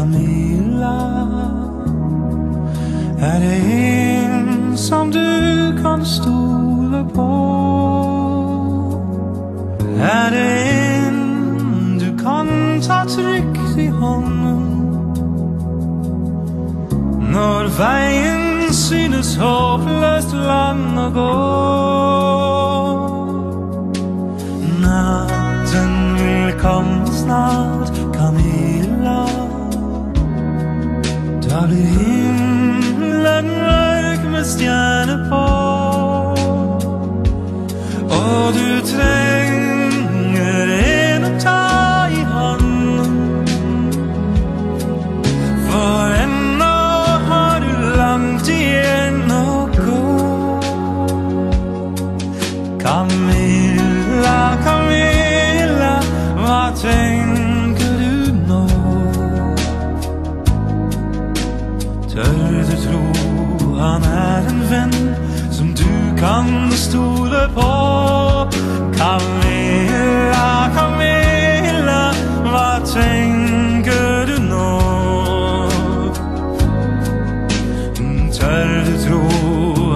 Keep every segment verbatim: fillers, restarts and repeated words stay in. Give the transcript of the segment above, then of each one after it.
Kamilla, er det en som du kan stole på? Er det en du kan ta trygt i hånden når veien synes håpløst lang å gå? Natten vil komme snart, Kamilla, da blir himmelen mørk med stjerner på, og du trenger en å ta i hånden, for ennå har du langt igjen å gå. Kamilla, Kamilla, hva tenker du nå? Tør du tro han er en venn som du kan stole på? Kamilla, Kamilla, hva tenker du nå? Tør du tro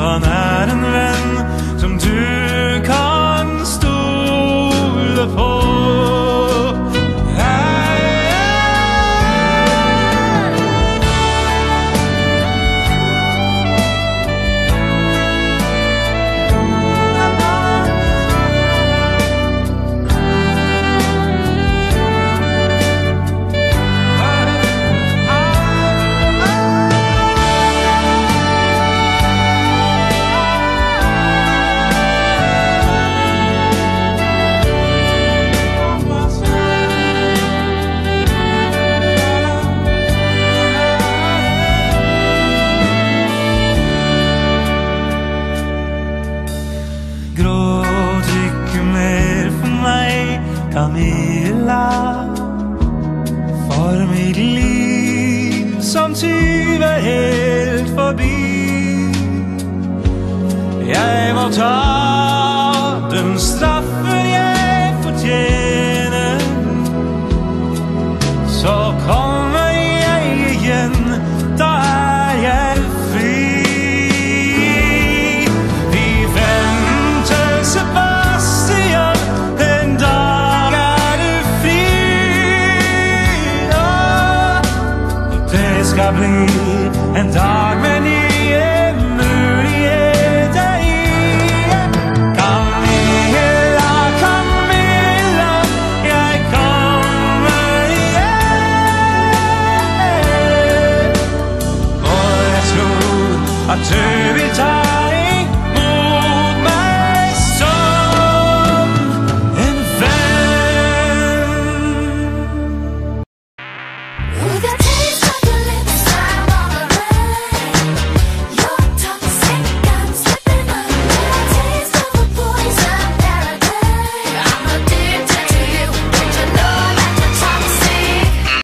han er en venn som du kan stole på? Kamilla, for mitt liv som tyver helt forbi. Jeg må ta den straffen jeg fortjener, så kommer jeg igjen, da er jeg fri. Vi venter, Sebastian, den dag det skal bli en dag med ny.